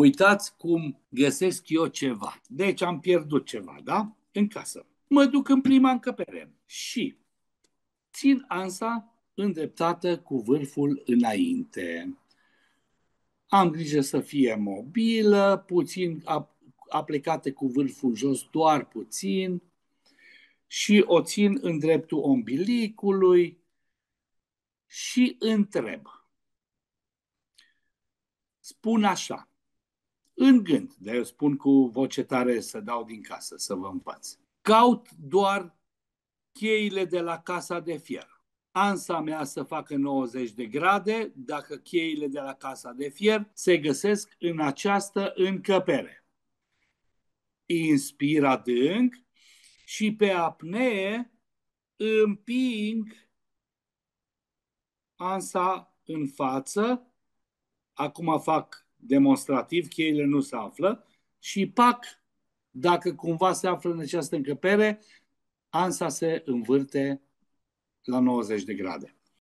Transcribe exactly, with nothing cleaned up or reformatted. Uitați cum găsesc eu ceva. Deci am pierdut ceva, da? În casă. Mă duc în prima încăpere și țin ansa îndreptată cu vârful înainte. Am grijă să fie mobilă, puțin aplicată cu vârful jos, doar puțin, și o țin în dreptul ombilicului și întreb. Spun așa, în gând, dar eu spun cu voce tare să dau din casă, să vă învăț. Caut doar cheile de la casa de fier. Ansa mea să facă nouăzeci de grade dacă cheile de la casa de fier se găsesc în această încăpere. Inspir adânc și pe apnee împing ansa în față. Acum fac demonstrativ, cheile nu se află și pac, dacă cumva se află în această încăpere, ansa se învârte la nouăzeci de grade.